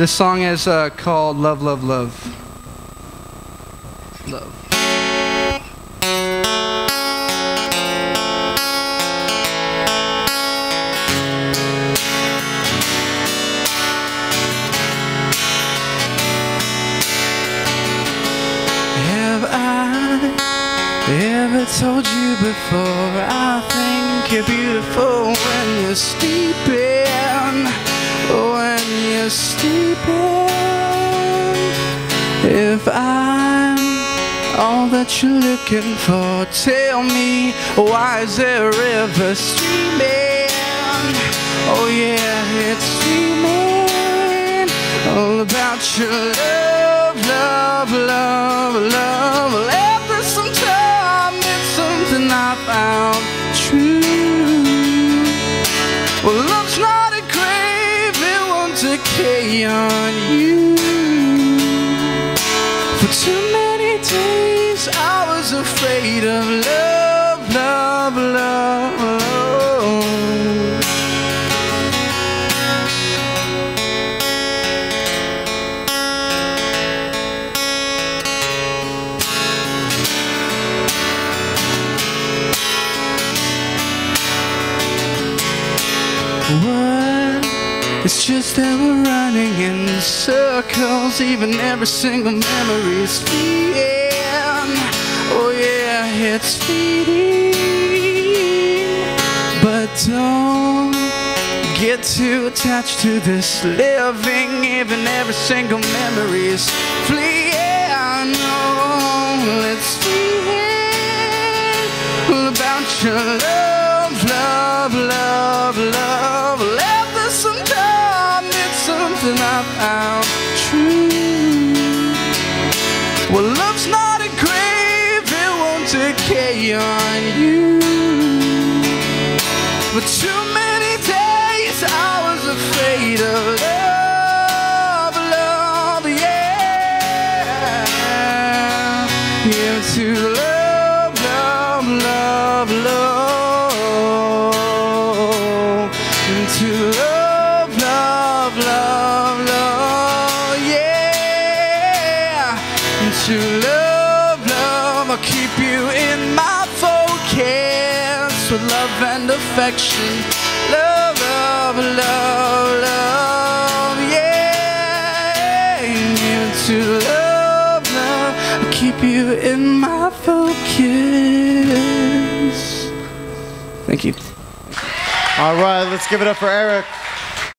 This song is called Love, Love, Love. Love. Have I ever told you before I think you're beautiful when you're sleeping? When you're sleeping, if I'm all that you're looking for, tell me, why is there a river streaming? Oh yeah, it's streaming all about your love, love, love, love. After some time, it's something I found true. Well, love's not decay on you. For too many days I was afraid of love, love, love. It's just that we're running in circles, even every single memory is fleeting. Oh yeah, it's fleeting. But don't get too attached to this living, even every single memory is fleeting. Oh, it's fleeting. All about your love, love, love, love, love. Something I found true. Well, love's not a grave, it won't decay on you. For too many days I was afraid of love, love, yeah. Yeah, to love, love, love, love. And to love, love, love, yeah. To love, love, I'll keep you in my focus with love and affection. Love, love, love, love, yeah. And to love, love, I'll keep you in my focus. Thank you. All right, let's give it up for Eric.